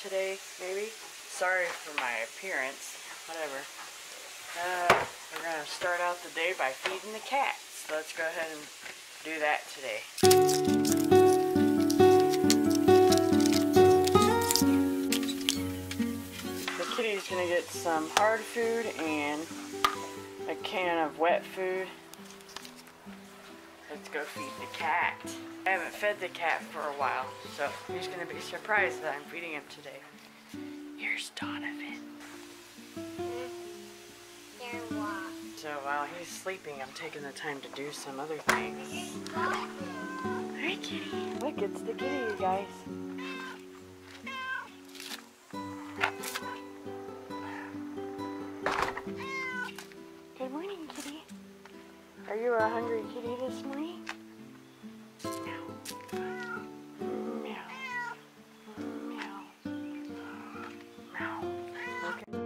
today, maybe. Sorry for my appearance, whatever. We're gonna start out the day by feeding the cats. So let's go ahead and do that today. Kitty's gonna get some hard food and a can of wet food. Let's go feed the cat. I haven't fed the cat for a while, so he's gonna be surprised that I'm feeding him today. Here's Donovan. So while he's sleeping, I'm taking the time to do some other things. Hi, kitty. Look, it's the kitty, you guys. Are you a hungry kitty this morning? Meow. Meow. Meow. Meow. Okay.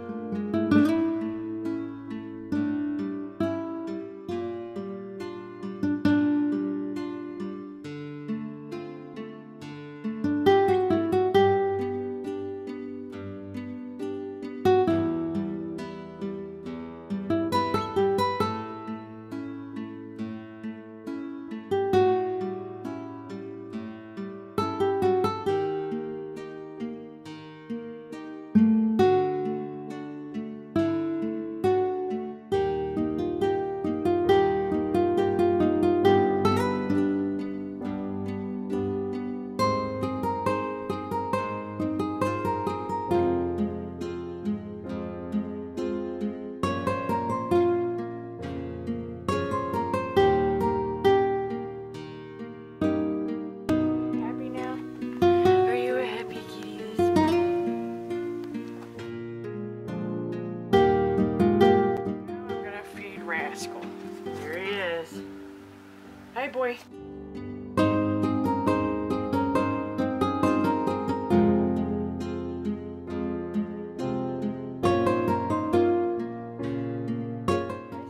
Hey boy.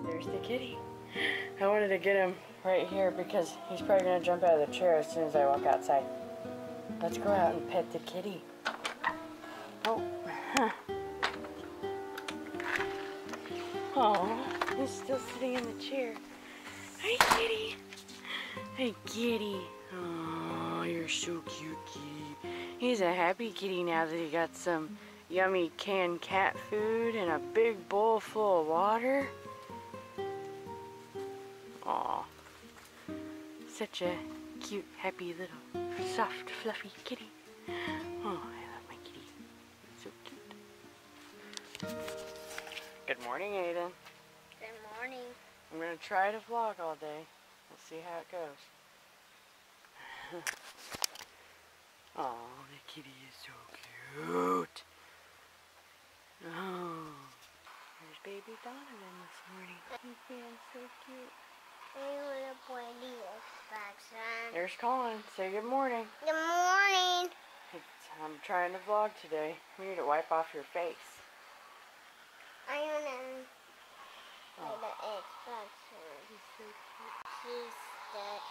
There's the kitty. I wanted to get him right here because he's probably going to jump out of the chair as soon as I walk outside. Let's go out and pet the kitty. Oh. Oh, he's still sitting in the chair. Hey kitty. Hey kitty. Oh, you're so cute, kitty. He's a happy kitty now that he got some yummy canned cat food and a big bowl full of water. Aw. Such a cute, happy little soft, fluffy kitty. Oh, I love my kitty. So cute. Good morning, Aiden. Good morning. I'm gonna try to vlog all day. Let's see how it goes. Oh, the kitty is so cute. Oh, there's baby Donovan this morning. He feels so cute. There's Colin. Say good morning. Good morning. I'm trying to vlog today. You need to wipe off your face. I don't know. Oh. He's so cute. He's dead.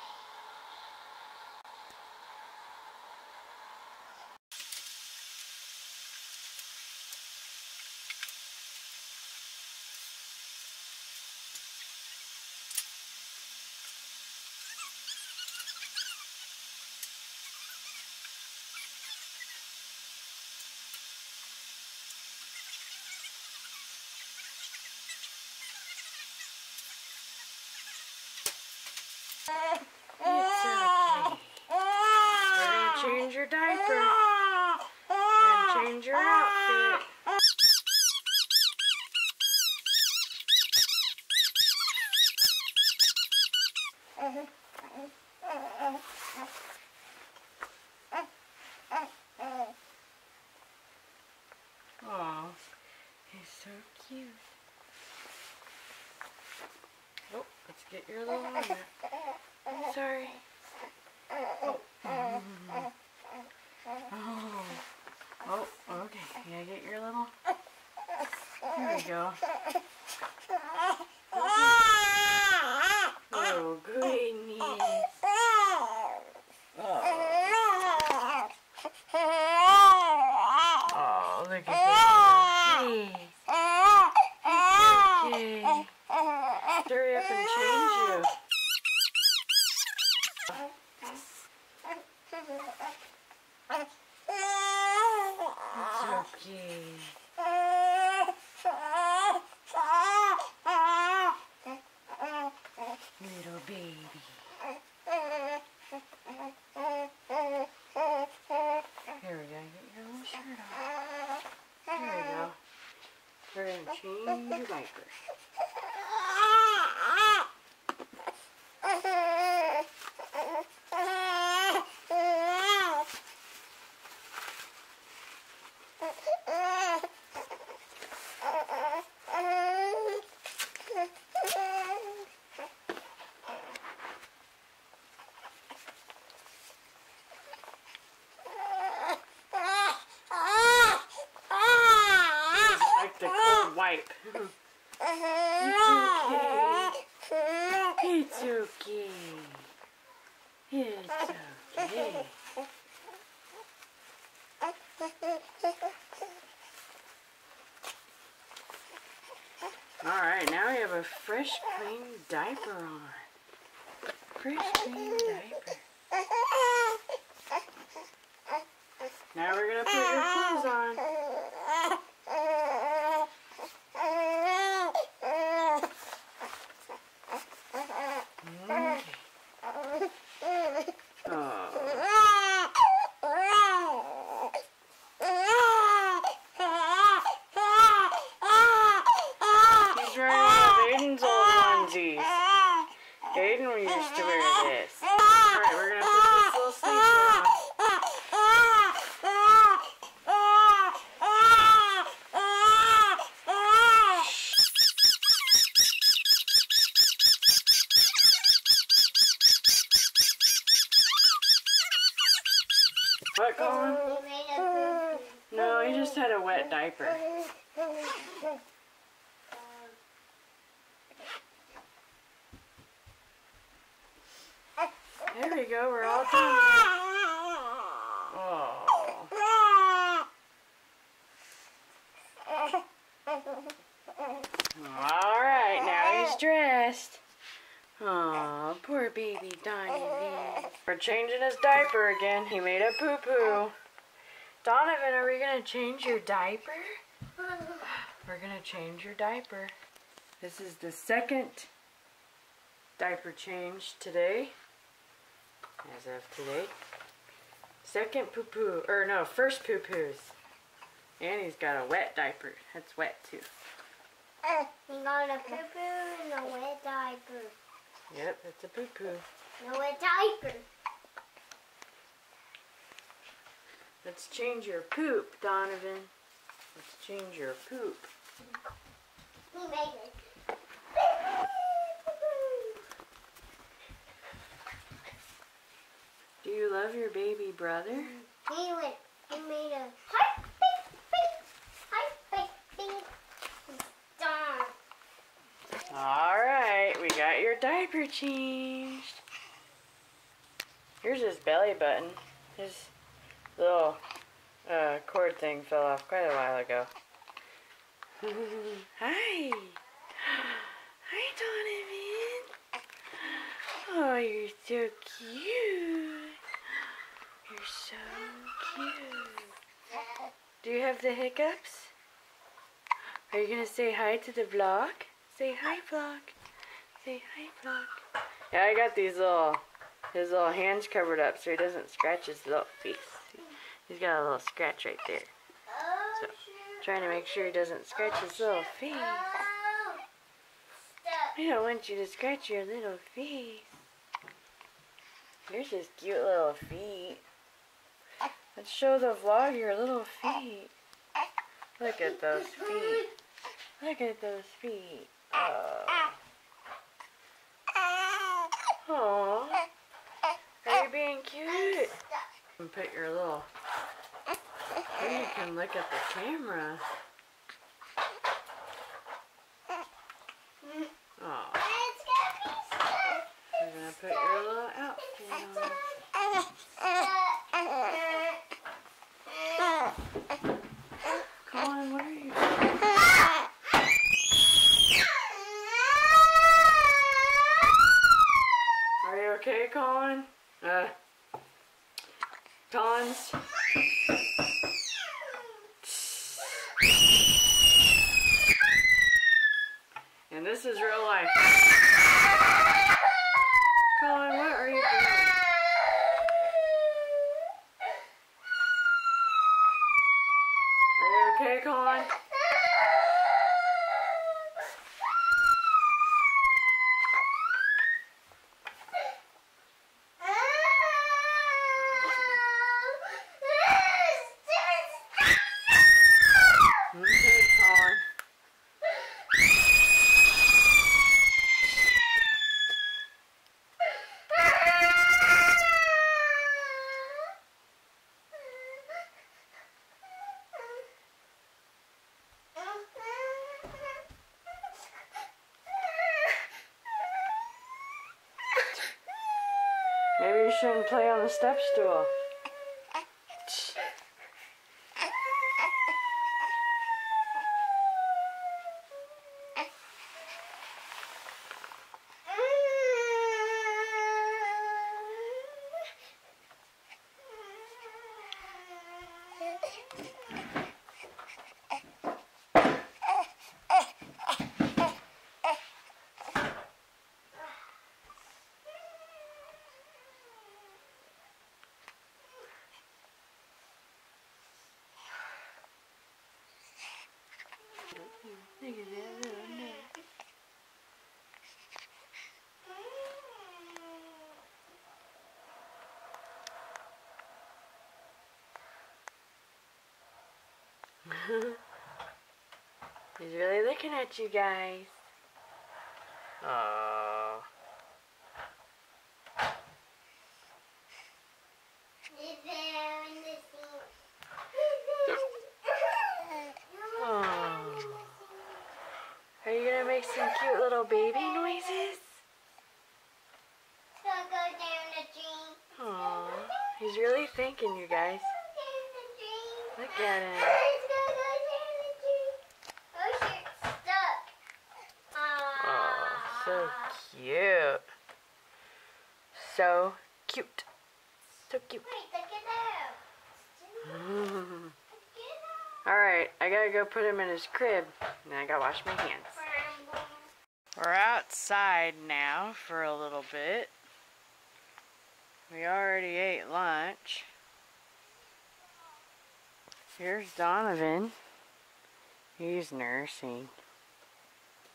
Your diaper and change your outfit. Oh, he's so cute. Oh, let's get your little one. Sorry. Oh. Oh, oh, okay. Can I get your little? There we go. Oh, goodness. Oh. walking. Little baby. There we go. Get your little shirt off. There we go. We're going to change your diapers. Wipe. It's okay. It's okay. Alright, now we have a fresh, clean diaper on. Fresh, clean diaper. Now we're going to put your clothes on. What, Colin? No, he just had a wet diaper. There we go, we're all done. Oh. Alright, now he's dressed. Aw, poor baby Donavon. We're changing his diaper again. He made a poo-poo. Donavon, are we going to change your diaper? We're going to change your diaper. This is the second diaper change today. As of today. Second poo-poo. Or no, first poo-poos. And he's got a wet diaper. That's wet too. He got a poo-poo and a wet diaper. Yep, that's a poo-poo. No, a diaper. Let's change your poop, Donavon. Let's change your poop. He made it. Do you love your baby brother? He went and made a heart. Alright, we got your diaper changed. Here's his belly button. His little cord thing fell off quite a while ago. Hi. Hi, Donavon. Oh, you're so cute. You're so cute. Do you have the hiccups? Are you going to say hi to the vlog? Say hi, vlog. Say hi, vlog. Yeah, I got these little, his little hands covered up so he doesn't scratch his little face. He's got a little scratch right there. So, trying to make sure he doesn't scratch his little face. I don't want you to scratch your little face. Here's his cute little feet. Let's show the vlog your little feet. Look at those feet. Look at those feet. Oh. Aww. Are you being cute? And put your little. Then you can look at the camera. Aww. We're gonna put your little outfit on. Colin, what are you doing? Okay, Colin? Colin's... And this is real life. Colin, what are you doing? Are you okay, Colin? Maybe you shouldn't play on the step stool. Look at that little man. He's really looking at you guys. Aww. Are you going to make some cute little baby noises? So go down the dream. Aww, he's really thinking, you guys. Look at him. Go down the dream. Oh, you're stuck. Aww. So cute. So cute. So cute. Wait, look at that. Alright, I gotta go put him in his crib, and I gotta wash my hands. We're outside now for a little bit. We already ate lunch. Here's Donavon. He's nursing.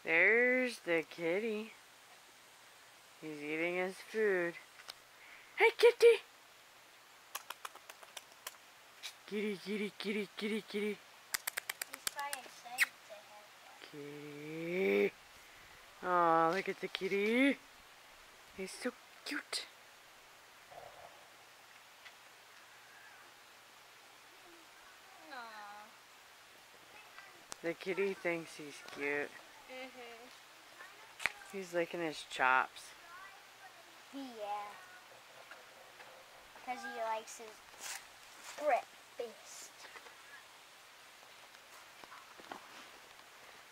There's the kitty. He's eating his food. Hey, kitty! Kitty, kitty, kitty, kitty, kitty. He's probably excited to have that. Kitty. Oh, look at the kitty. He's so cute. Aww. The kitty thinks he's cute. Mm-hmm. He's licking his chops. Yeah. Because he likes his grip.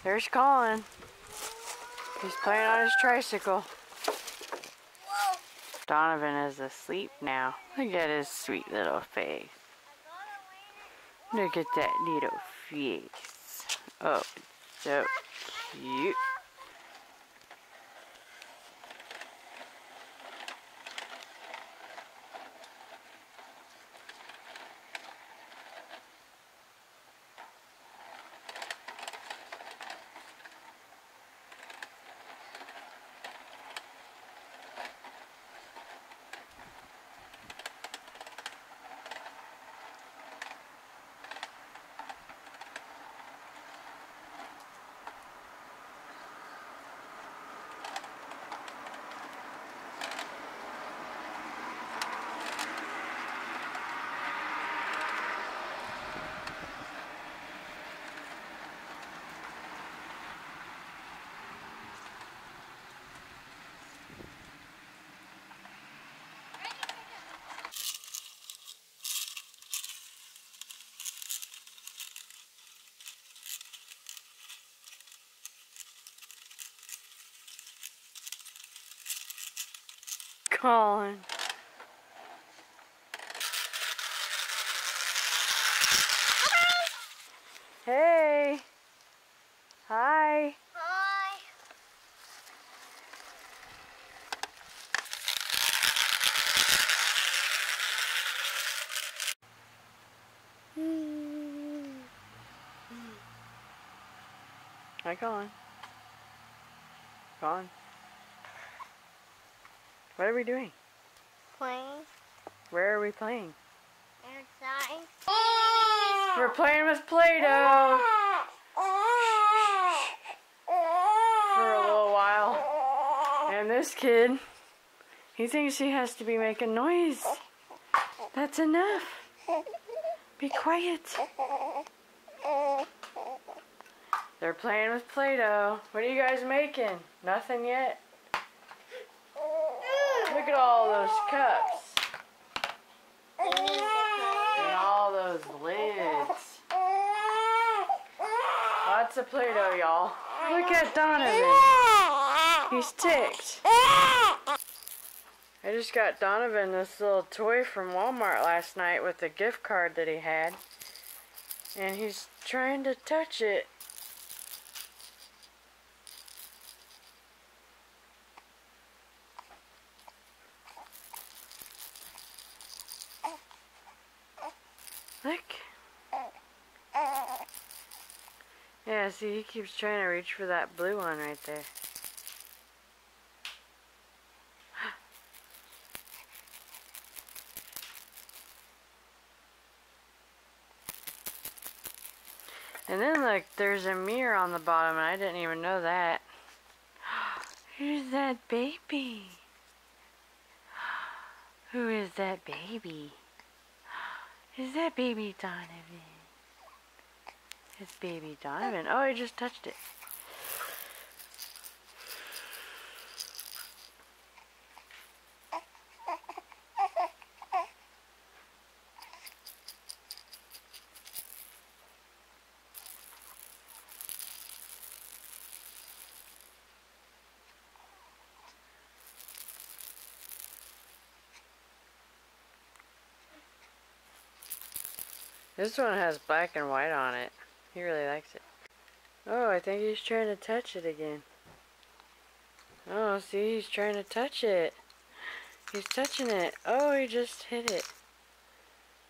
There's Colin. He's playing on his tricycle. Whoa. Donavon is asleep now. Look at his sweet little face. Look at that little face. Oh, so cute. Colin. Hey. Now go on. Go on. What are we doing? Playing. Where are we playing? Outside. We're playing with Play-Doh. For a little while. And this kid, he thinks she has to be making noise. That's enough. Be quiet. They're playing with Play-Doh. What are you guys making? Nothing yet. Look at all those cups. And all those lids. Lots of Play-Doh, y'all. Look at Donavon. He's ticked. I just got Donavon this little toy from Walmart last night with a gift card that he had. And he's trying to touch it. Look. Yeah, see, he keeps trying to reach for that blue one right there. And then look, there's a mirror on the bottom, and I didn't even know that. Who's that baby? Who is that baby? Is that baby Donavon? It's baby Donavon. Oh, I just touched it. This one has black and white on it. He really likes it. Oh, I think he's trying to touch it again. Oh, see, he's trying to touch it. He's touching it. Oh, he just hit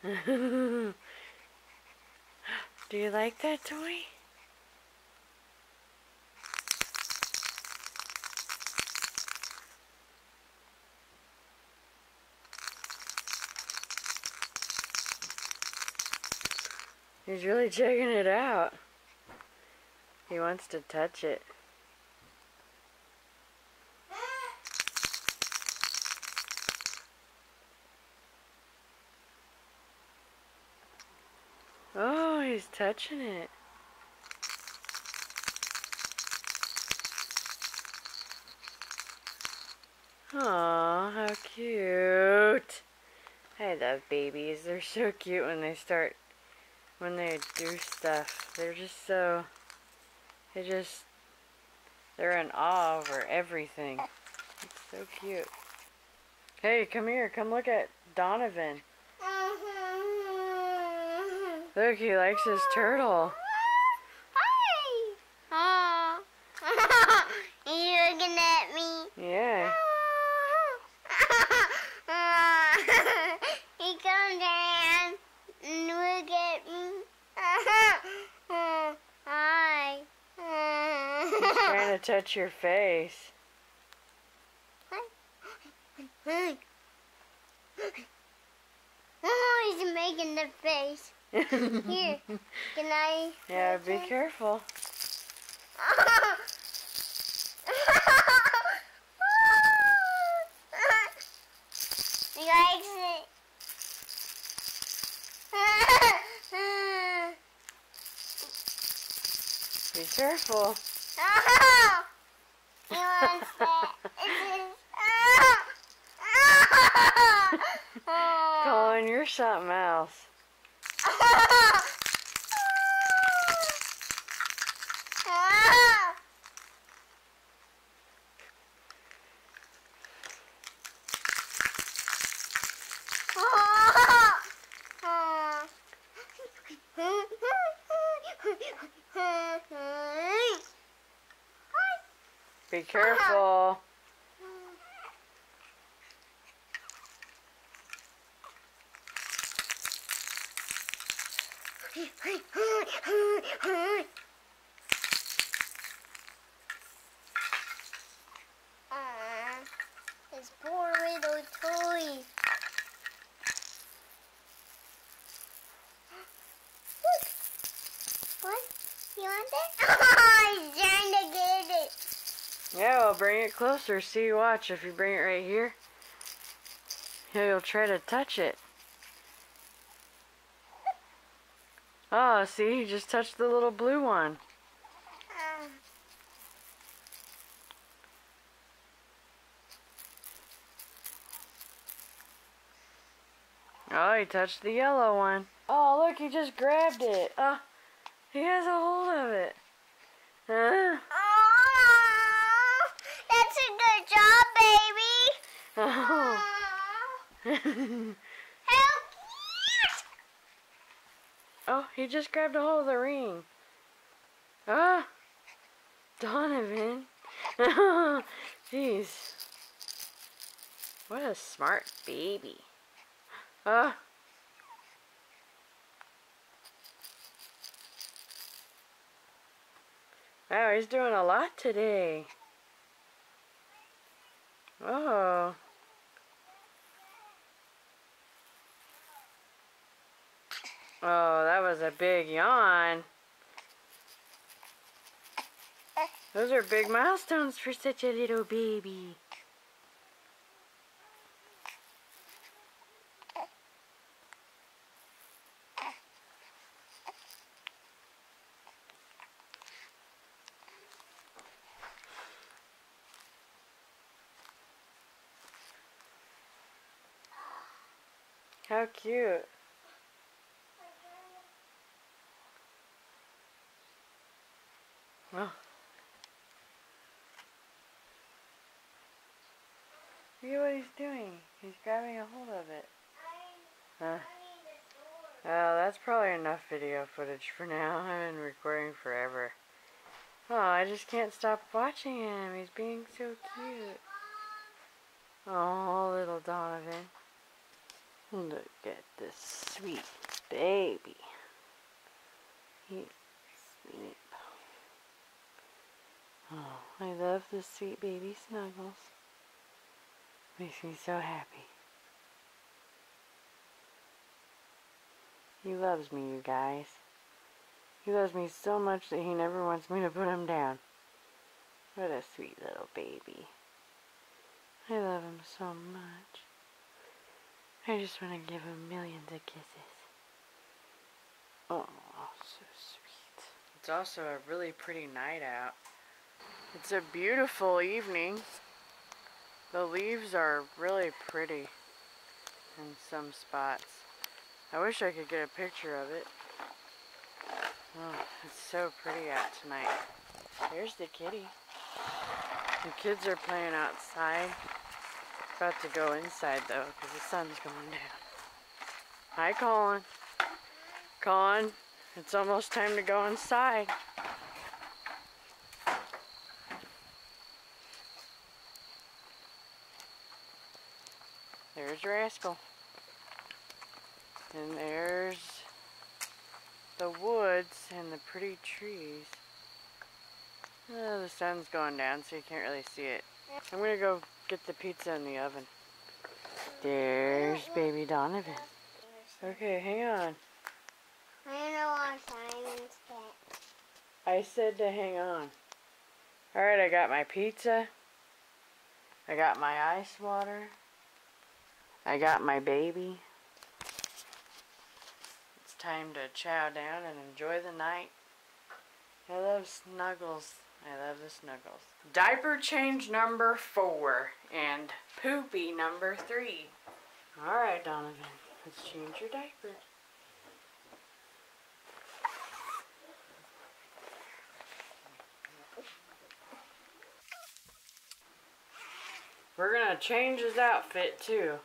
it. Do you like that toy? He's really checking it out. He wants to touch it. Oh, he's touching it. Aw, how cute. I love babies. They're so cute when they start. When they do stuff, they're just so, they're in awe over everything. It's so cute. Hey, come here, come look at Donavon. Look, he likes his turtle. Hi! Are you looking at me? Yeah. He come down and look at me. Hi. He's trying to touch your face. Hi. Oh, he's making the face. Here, can I? Yeah, be careful. He likes it. Be careful. Oh, he wants that. Colin, you're something else. Be careful. What? You want it? Oh, he's trying to get it. Yeah, well, bring it closer. See, watch. If you bring it right here, he'll try to touch it. Oh, see, he just touched the little blue one. Oh, he touched the yellow one. Oh, look, he just grabbed it. Oh, he has a hold of it. Oh, that's a good job, baby. Oh. How cute! Oh, he just grabbed a hold of the ring. Oh, Donavon. Jeez. What a smart baby. Wow, he's doing a lot today. Oh. Oh, that was a big yawn. Those are big milestones for such a little baby. How cute. Wow. Look at what he's doing. He's grabbing a hold of it. Huh. Well, that's probably enough video footage for now. I've been recording forever. Oh, I just can't stop watching him. He's being so cute. Oh, little Donavon. Look at this sweet baby. He's asleep. Oh, I love this sweet baby snuggles. Makes me so happy. He loves me, you guys. He loves me so much that he never wants me to put him down. What a sweet little baby. I love him so much. I just want to give him millions of kisses. Oh, so sweet. It's also a really pretty night out. It's a beautiful evening. The leaves are really pretty in some spots. I wish I could get a picture of it. Oh, it's so pretty out tonight. There's the kitty. The kids are playing outside. About to go inside though, because the sun's going down. Hi, Colin. Colin, it's almost time to go inside. There's Rascal. And there's the woods and the pretty trees. Oh, the sun's going down, so you can't really see it. I'm gonna go get the pizza in the oven. There's baby Donavon. Okay, hang on. I said to hang on. Alright, I got my pizza. I got my ice water. I got my baby. It's time to chow down and enjoy the night. I love snuggles. I love the snuggles. Diaper change number 4 and poopy number 3. Alright, Donavon, let's change your diaper. We're gonna change his outfit too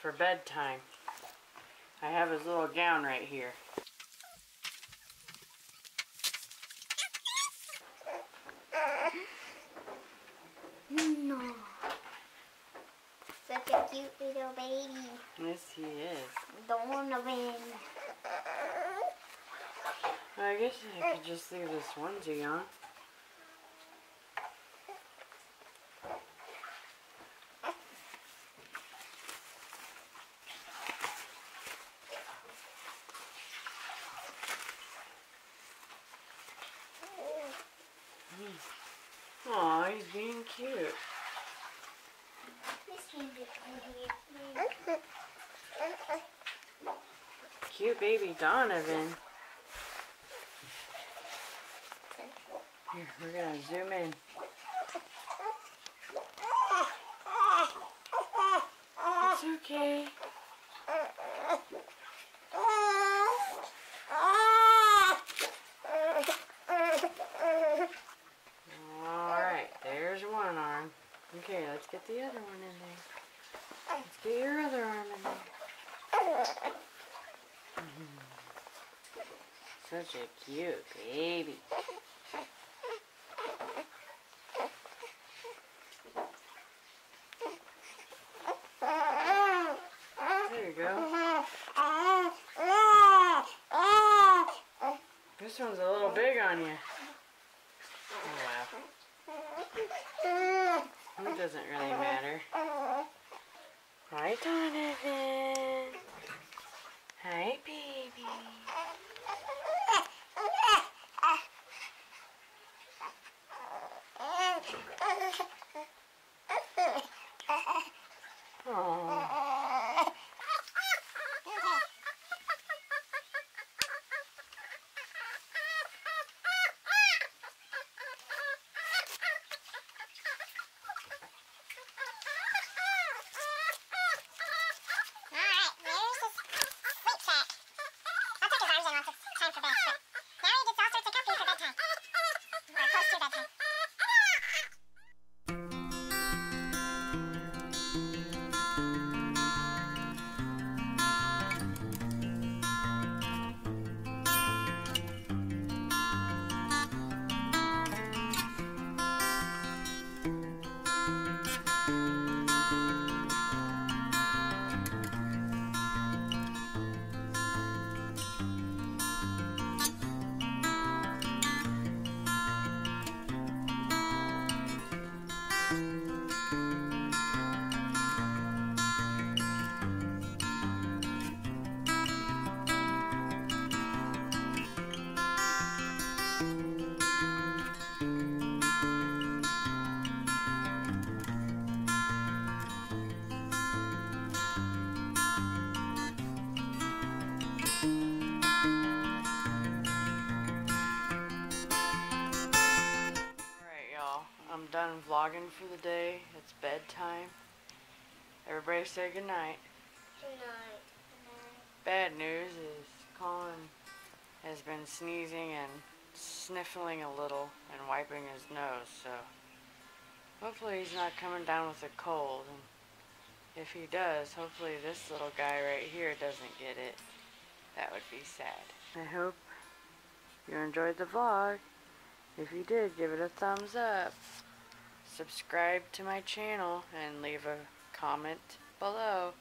for bedtime. I have his little gown right here. Such a cute little baby. Yes, he is. Donavon. I guess I could just leave this onesie on. Aw, he's being cute. Cute baby Donovan. Here, we're gonna zoom in. It's okay. Okay, let's get the other one in there. Let's get your other arm in there. Such a cute baby. There you go. This one's a little big on you. It doesn't really matter. Hi, Donovan. Hi, baby. Aww. Done vlogging for the day. It's bedtime. Everybody say goodnight. Goodnight. Bad news is Colin has been sneezing and sniffling a little and wiping his nose, so hopefully he's not coming down with a cold. And if he does, hopefully this little guy right here doesn't get it. That would be sad. I hope you enjoyed the vlog. If you did, give it a thumbs up. Subscribe to my channel and leave a comment below.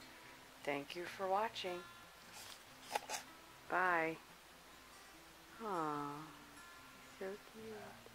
Thank you for watching. Bye. Aww, so cute.